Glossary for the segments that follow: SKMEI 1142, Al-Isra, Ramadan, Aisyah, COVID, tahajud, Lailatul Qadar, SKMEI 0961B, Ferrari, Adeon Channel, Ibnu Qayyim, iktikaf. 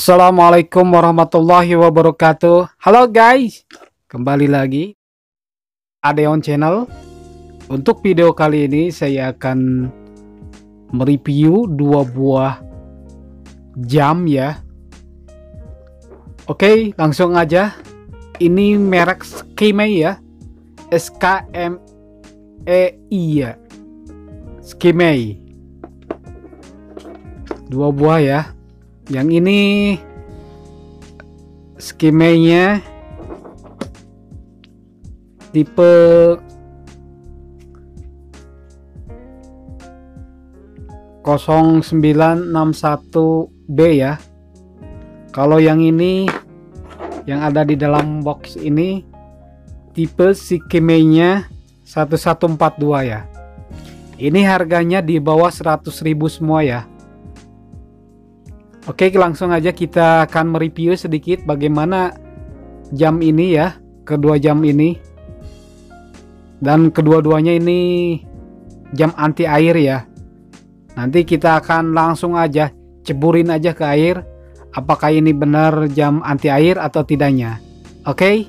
Assalamualaikum warahmatullahi wabarakatuh. Halo guys, kembali lagi Adeon Channel. Untuk video kali ini saya akan mereview dua buah jam ya. Oke, langsung aja. Ini merek SKMEI ya, SKMEI ya, SKMEI. Dua buah ya. Yang ini SKMEI-nya tipe SKMEI 0961B ya. Kalau yang ini yang ada di dalam box ini tipe SKMEI-nya 1142 ya. Ini harganya di bawah 100.000 semua ya. Oke, langsung aja kita akan mereview sedikit bagaimana jam ini ya, kedua jam ini. Dan kedua-duanya ini jam anti air ya. Nanti kita akan langsung aja ceburin aja ke air, apakah ini benar jam anti air atau tidaknya. Oke.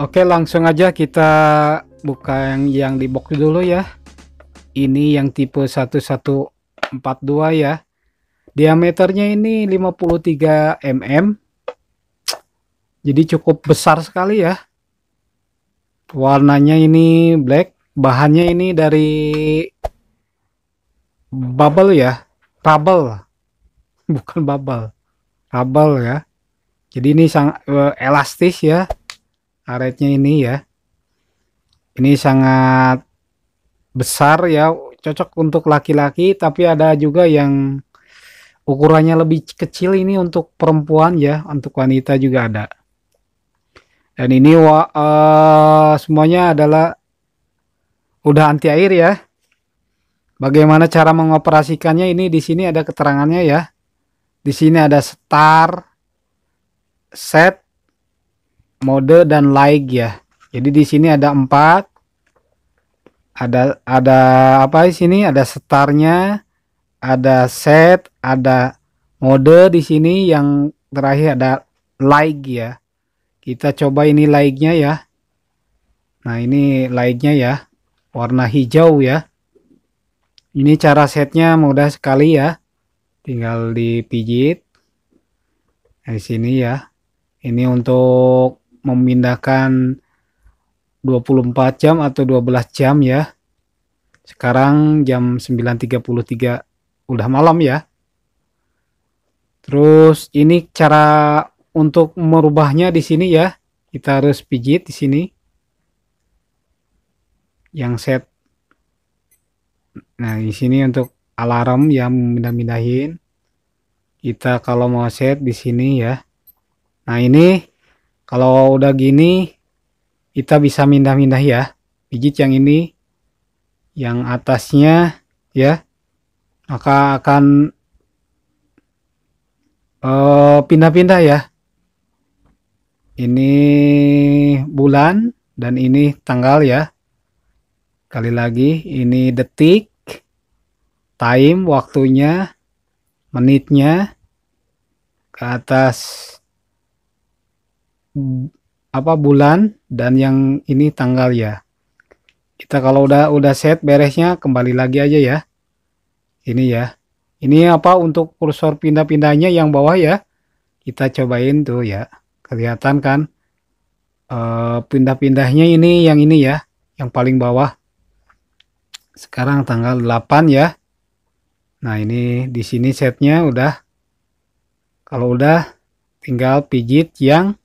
Oke, langsung aja kita buka yang di box dulu ya. Ini yang tipe 1142 ya. Diameternya ini 53 mm. Jadi cukup besar sekali ya. Warnanya ini black. Bahannya ini dari bubble ya. Rubble. Bukan bubble. Rubble ya. Jadi ini sangat elastis ya. Karetnya ini ya. Ini sangat besar ya, cocok untuk laki-laki, tapi ada juga yang ukurannya lebih kecil ini untuk perempuan ya, untuk wanita juga ada. Dan ini semuanya adalah udah anti air ya. Bagaimana cara mengoperasikannya, ini di sini ada keterangannya ya. Di sini ada start, set, mode dan like ya. Jadi di sini ada 4. Ada apa di sini? Ada setarnya, ada set, ada mode di sini, yang terakhir ada like ya. Kita coba ini like-nya ya. Nah, ini like-nya ya. Warna hijau ya. Ini cara setnya mudah sekali ya. Tinggal dipijit. Di sini ya. Ini untuk memindahkan 24 jam atau 12 jam ya. Sekarang jam 9.33, udah malam ya. Terus ini cara untuk merubahnya di sini ya. Kita harus pijit di sini. Yang set. Nah, di sini untuk alarm yang mindah-mindahin. Kita kalau mau set di sini ya. Nah, ini kalau udah gini kita bisa mindah-mindah ya, pijit yang ini, yang atasnya ya, maka akan pindah-pindah ya. Ini bulan dan ini tanggal ya. Kali lagi ini detik, time waktunya, menitnya, ke atas apa bulan, dan yang ini tanggal ya. Kita kalau udah set beresnya kembali lagi aja ya. Ini ya. Ini apa untuk kursor pindah-pindahnya yang bawah ya. Kita cobain tuh ya. Kelihatan kan pindah-pindahnya ini ya, yang paling bawah. Sekarang tanggal 8 ya. Nah, ini di sini setnya udah. Kalau udah tinggal pijit yang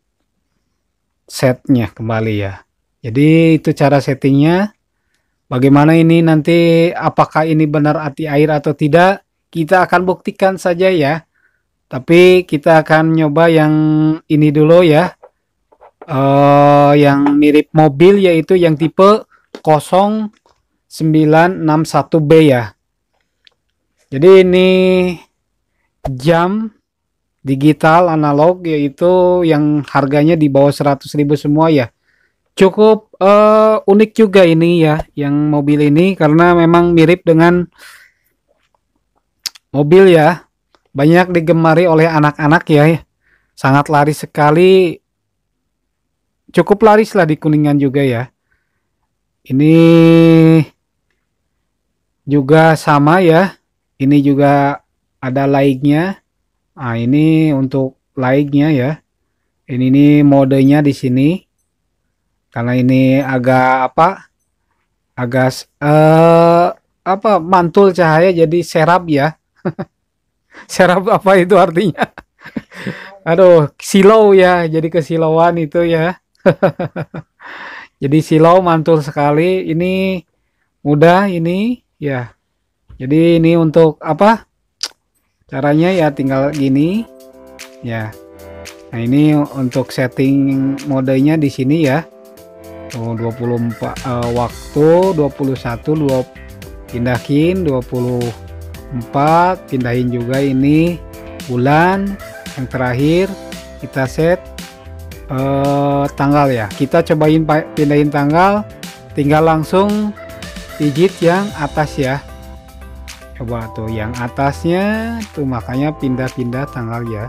setnya kembali ya. Jadi itu cara settingnya. Bagaimana ini nanti, apakah ini benar anti air atau tidak, kita akan buktikan saja ya. Tapi kita akan nyoba yang ini dulu ya, yang mirip mobil, yaitu yang tipe 0961B ya. Jadi ini jam digital analog, yaitu yang harganya di bawah 100.000 semua ya. Cukup unik juga ini ya, yang mobil ini, karena memang mirip dengan mobil ya, banyak digemari oleh anak-anak ya, sangat laris sekali, cukup laris lah di Kuningan juga ya. Ini juga sama ya, ini juga ada lightnya. Nah, ini untuk lightnya ya, ini modenya di sini, karena ini agak mantul cahaya jadi serap ya. Serap apa itu artinya? Aduh, silau ya, jadi kesilauan itu ya. Jadi silau mantul sekali. Ini mudah ini ya. Jadi ini untuk apa? Caranya ya tinggal gini ya. Nah, ini untuk setting modenya di sini ya. Oh, 24 waktu 21 pindahin 24, pindahin juga ini bulan yang terakhir kita set tanggal ya. Kita cobain pindahin tanggal, tinggal langsung digit yang atas ya. Coba tuh yang atasnya tuh, makanya pindah-pindah tanggal ya,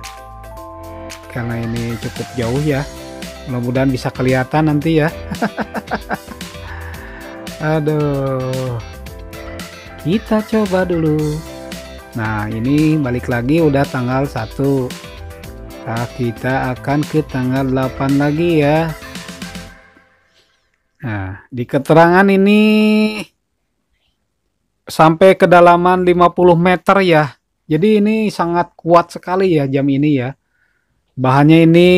karena ini cukup jauh ya. Mudah-mudahan bisa kelihatan nanti ya. Aduh, kita coba dulu. Nah, ini balik lagi udah tanggal 1. Nah, kita akan ke tanggal 8 lagi ya. Nah, di keterangan ini sampai kedalaman 50 meter ya. Jadi ini sangat kuat sekali ya jam ini ya. Bahannya ini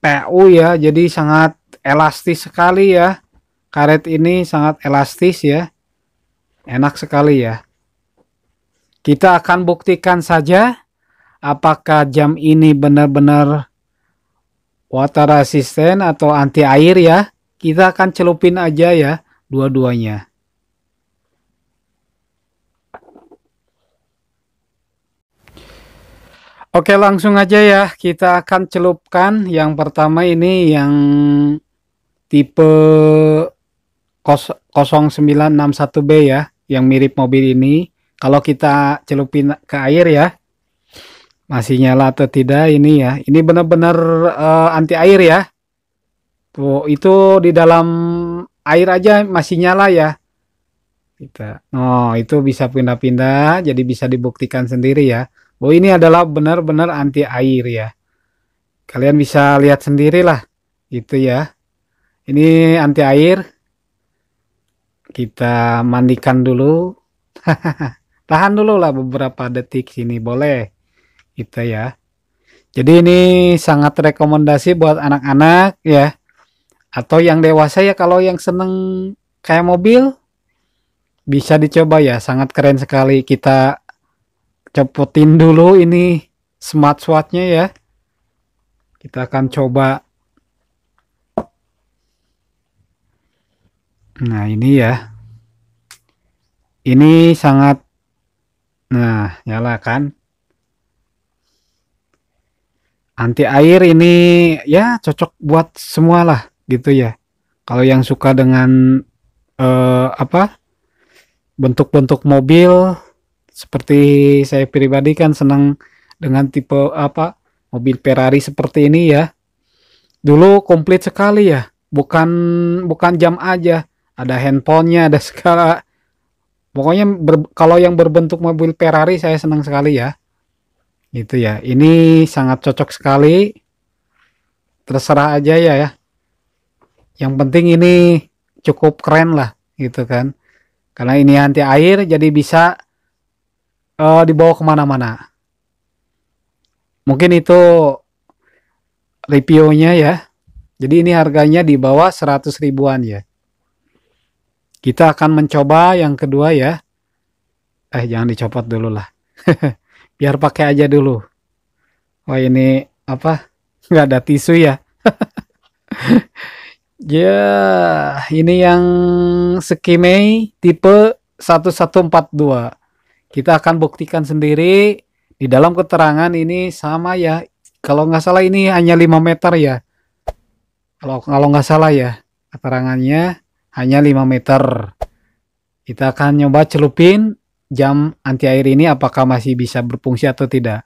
PU ya, jadi sangat elastis sekali ya. Karet ini sangat elastis ya, enak sekali ya. Kita akan buktikan saja apakah jam ini benar-benar water resistant atau anti air ya. Kita akan celupin aja ya dua-duanya. Oke, langsung aja ya, kita akan celupkan yang pertama ini yang tipe 0961B ya, yang mirip mobil ini. Kalau kita celupin ke air ya, masih nyala atau tidak ini ya. Ini benar-benar anti air ya. Tuh, itu di dalam air aja masih nyala ya. Kita, oh, itu bisa pindah-pindah, jadi bisa dibuktikan sendiri ya. Oh, ini adalah benar-benar anti air ya. Kalian bisa lihat sendirilah gitu ya. Ini anti air. Kita mandikan dulu. Tahan dulu lah beberapa detik sini boleh. Gitu ya. Jadi ini sangat rekomendasi buat anak-anak ya. Atau yang dewasa ya, kalau yang seneng kayak mobil bisa dicoba ya. Sangat keren sekali. Kita cepotin dulu ini smart swatch-nya ya. Kita akan coba. Nah, ini ya. Ini sangat, nah, nyala kan. Anti air ini ya cocok buat semualah gitu ya. Kalau yang suka dengan bentuk-bentuk mobil, seperti saya pribadi kan senang dengan tipe mobil Ferrari seperti ini ya. Dulu komplit sekali ya, bukan jam aja, ada handphonenya, ada segala. Pokoknya kalau yang berbentuk mobil Ferrari saya senang sekali ya. Gitu ya, ini sangat cocok sekali. Terserah aja ya. Yang penting ini cukup keren lah gitu kan. Karena ini anti air jadi bisa dibawa kemana-mana. Mungkin itu reviewnya ya. Jadi ini harganya di bawah 100 ribuan ya. Kita akan mencoba yang kedua ya. Jangan dicopot dulu lah. Biar pakai aja dulu. Wah, ini nggak ada tisu ya. Ya, yeah, ini yang SKMEI tipe 1142. Kita akan buktikan sendiri di dalam keterangan ini sama ya. Kalau nggak salah ini hanya 5 meter ya. Kalau nggak salah ya, keterangannya hanya 5 meter. Kita akan nyoba celupin jam anti air ini apakah masih bisa berfungsi atau tidak.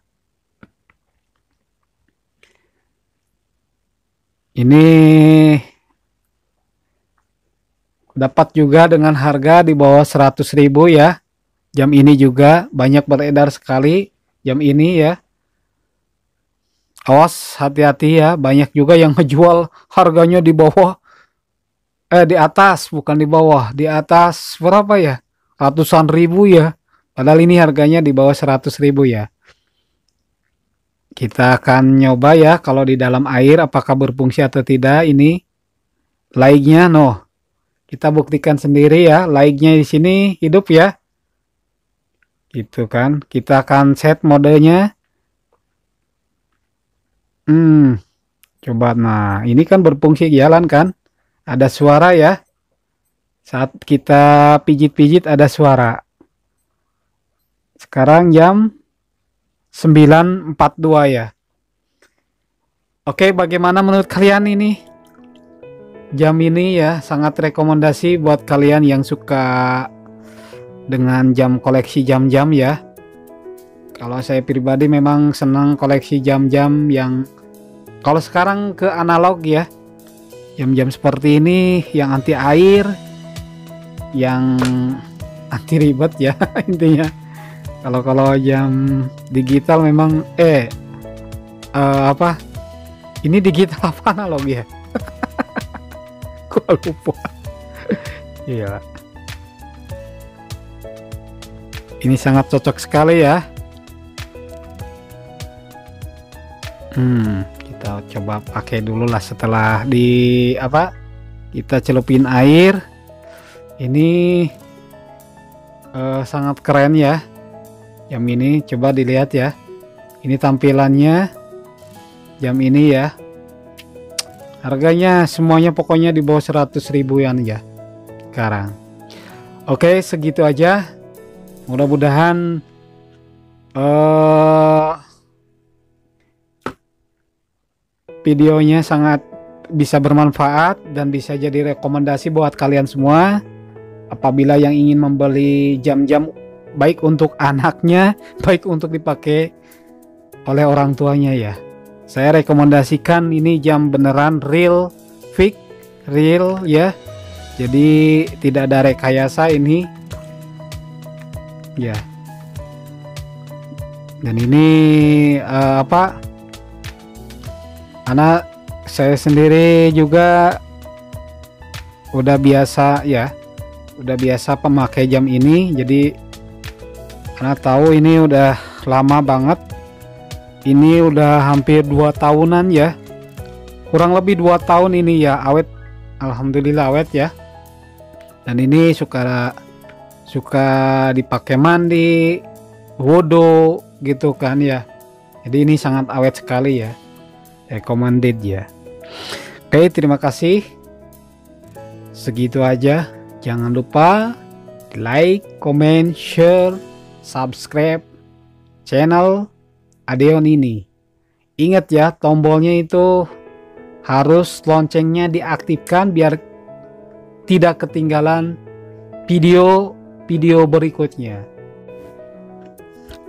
Ini dapat juga dengan harga di bawah 100.000 ya. Jam ini juga banyak beredar sekali jam ini ya. Awas, hati-hati ya, banyak juga yang ngejual harganya di bawah di atas, bukan di bawah, di atas berapa ya? Ratusan ribu ya. Padahal ini harganya di bawah 100.000 ya. Kita akan nyoba ya kalau di dalam air apakah berfungsi atau tidak ini. Like-nya no. Kita buktikan sendiri ya, like-nya di sini hidup ya. Gitu kan. Kita akan set modenya. Coba, nah ini kan berfungsi jalan kan. Ada suara ya. Saat kita pijit-pijit ada suara. Sekarang jam 9.42 ya. Oke, bagaimana menurut kalian ini? Jam ini ya sangat rekomendasi buat kalian yang suka dengan jam koleksi jam-jam ya. Kalau saya pribadi memang senang koleksi jam-jam yang kalau sekarang ke analog ya. Jam-jam seperti ini yang anti air, yang anti ribet ya intinya. Kalau jam digital memang apa? Ini digital apa analog ya? Gua lupa. Iya. Ini sangat cocok sekali ya. Kita coba pakai dulu lah setelah di apa kita celupin air ini sangat keren ya jam ini. Coba dilihat ya, ini tampilannya jam ini ya, harganya semuanya pokoknya di bawah 100 ribuan ya sekarang. Oke, segitu aja, mudah-mudahan videonya sangat bisa bermanfaat dan bisa jadi rekomendasi buat kalian semua apabila yang ingin membeli jam-jam baik untuk anaknya, baik untuk dipakai oleh orang tuanya ya. Saya rekomendasikan ini jam beneran real, fake, real ya. Jadi tidak ada rekayasa ini ya. Dan ini karena saya sendiri juga udah biasa ya, udah biasa pemakai jam ini, jadi karena tahu ini udah lama banget, ini udah hampir 2 tahunan ya, kurang lebih 2 tahun ini ya, awet, alhamdulillah awet ya. Dan ini suka dipakai mandi, wudhu gitu kan ya, jadi ini sangat awet sekali ya. Recommended ya. Oke, terima kasih. Segitu aja. Jangan lupa like, comment, share, subscribe channel Adeon ini. Ingat ya, tombolnya itu harus loncengnya diaktifkan biar tidak ketinggalan video-video berikutnya.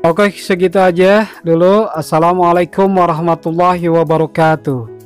Oke, segitu aja dulu. Assalamualaikum warahmatullahi wabarakatuh.